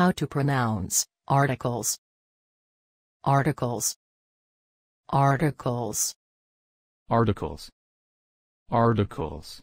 How to pronounce articles. Articles. Articles. Articles. Articles.